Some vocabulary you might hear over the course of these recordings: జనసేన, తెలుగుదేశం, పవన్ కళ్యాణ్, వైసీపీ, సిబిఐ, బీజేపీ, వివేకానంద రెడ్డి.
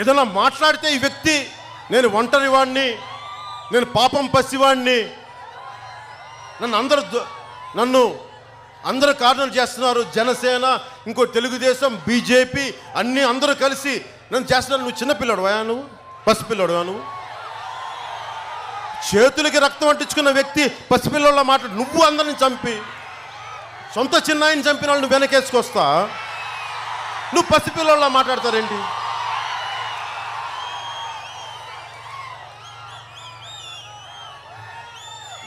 ఏదైనా మాట్లాడితే ఈ వ్యక్తి నేను ఒంటరివాణ్ణి, నేను పాపం పసివాణ్ణి, నన్ను అందరూ కార్నర్ చేస్తున్నారు, జనసేన ఇంకో తెలుగుదేశం బీజేపీ అన్నీ అందరూ కలిసి నన్ను చేస్తున్నారు. నువ్వు చిన్నపిల్లడువా, నువ్వు పసిపిల్లడువా, నువ్వు చేతులకి రక్తం అంటించుకున్న వ్యక్తి పసిపిల్లల మాట నువ్వు అందరిని చంపి సొంత చిన్నాయిని చంపిన వాళ్ళు నువ్వు వెనకేసుకొస్తా, నువ్వు పసిపిల్లల మాట్లాడతారేంటి?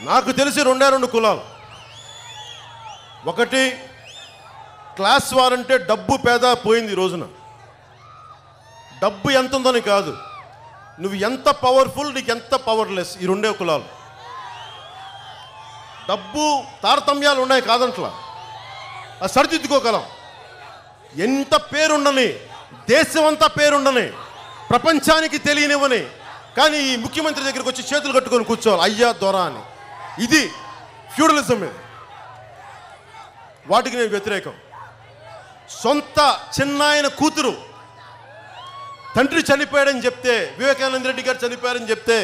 నాకు తెలిసి రెండే రెండు కులాలు, ఒకటి క్లాస్ వార్ అంటే డబ్బు పేద పోయింది. ఈ రోజున డబ్బు ఎంత ఉందని కాదు, నువ్వు ఎంత పవర్ఫుల్, నీకు ఎంత పవర్లెస్, ఈ రెండే కులాలు. డబ్బు తారతమ్యాలు ఉన్నాయి కాదంట్లా, అది సరిదిద్దుకోగలం. ఎంత పేరుండని, దేశం అంతా పేరుండని, ప్రపంచానికి తెలియనివ్వని, కానీ ఈ ముఖ్యమంత్రి దగ్గరికి వచ్చి చేతులు కట్టుకొని కూర్చోవాలి అయ్యా దొరా అని. ఇది ఫ్యూడలిజం. ఇది వాటికి నేను వ్యతిరేకం. సొంత చిన్నాయన కూతురు తండ్రి చనిపోయాడని చెప్తే, వివేకానంద రెడ్డి గారు చనిపోయారని చెప్తే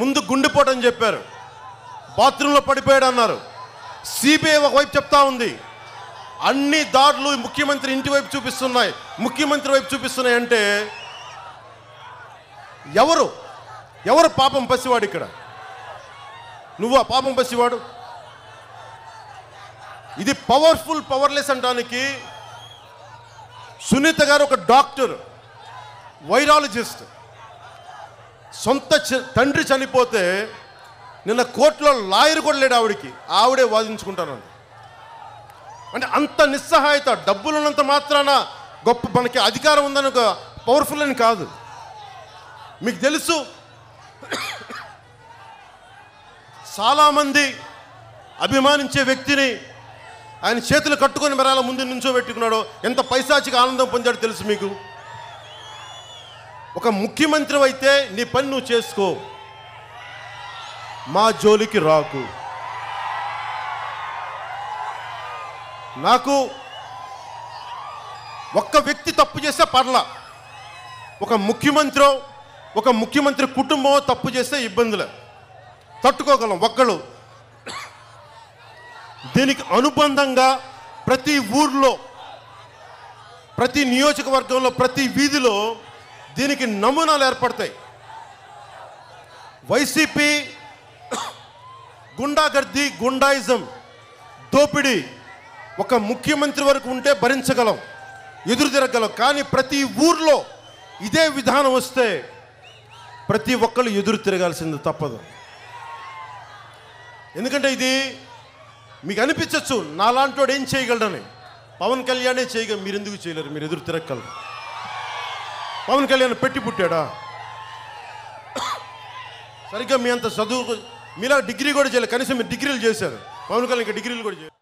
ముందు గుండెపోటని చెప్పారు, బాత్రూంలో పడిపోయాడు అన్నారు. సిబిఐ ఒకవైపు చెప్తా ఉంది, అన్ని దాడులు ముఖ్యమంత్రి ఇంటి వైపు చూపిస్తున్నాయి, ముఖ్యమంత్రి వైపు చూపిస్తున్నాయి అంటే ఎవరు ఎవరు పాపం పసివాడు? ఇక్కడ నువ్వు ఆ పాపం పసివాడు. ఇది పవర్ఫుల్ పవర్లెస్ అనడానికి సునీత గారు ఒక డాక్టర్, వైరాలజిస్ట్, సొంత తండ్రి చనిపోతే నిన్న కోర్టులో లాయర్ కూడా లేడు ఆవిడికి, ఆవిడే వాదించుకుంటాను అంటే అంత నిస్సహాయత. డబ్బులున్నంత మాత్రాన గొప్ప మనకి అధికారం ఉందని ఒక పవర్ఫుల్ అని కాదు. మీకు తెలుసు చాలామంది అభిమానించే వ్యక్తిని ఆయన చేతులు కట్టుకొని మరాల ముందు నుంచోబెట్టుకున్నాడో, ఎంత పైశాచిక ఆనందం పొందాడో తెలుసు మీకు. ఒక ముఖ్యమంత్రి అయితే నీ పని నువ్వు చేసుకో, మా జోలికి రాకు. నాకు ఒక్క వ్యక్తి తప్పు చేస్తే పర్లా, ఒక ముఖ్యమంత్రి ఒక ముఖ్యమంత్రి కుటుంబం తప్పు చేస్తే ఇబ్బందులే, తట్టుకోగలం ఒక్కళ్ళు. దీనికి అనుబంధంగా ప్రతి ఊర్లో, ప్రతి నియోజకవర్గంలో, ప్రతి వీధిలో దీనికి నమూనాలు ఏర్పడతాయి. వైసీపీ గుండాగర్ది, గుండాయిజం, దోపిడీ ఒక ముఖ్యమంత్రి వరకు ఉంటే భరించగలం, ఎదురు తిరగలం. కానీ ప్రతి ఊర్లో ఇదే విధానం వస్తే ప్రతి ఒక్కళ్ళు ఎదురు తిరగాల్సింది తప్పదు. ఎందుకంటే ఇది మీకు అనిపించవచ్చు నాలాంటి వాడు ఏం చేయగలడని, పవన్ కళ్యాణే చేయగలరు, మీరు ఎందుకు చేయలేరు? మీరు ఎదురు తిరగలరు. పవన్ కళ్యాణ్ పెట్టి పుట్టాడా? సరిగ్గా మీ అంత చదువు, మీలా డిగ్రీ కూడా చేయలేదు, కనీసం మీరు డిగ్రీలు చేశారు, పవన్ కళ్యాణ్ ఇంకా డిగ్రీలు కూడా చేయలేదు.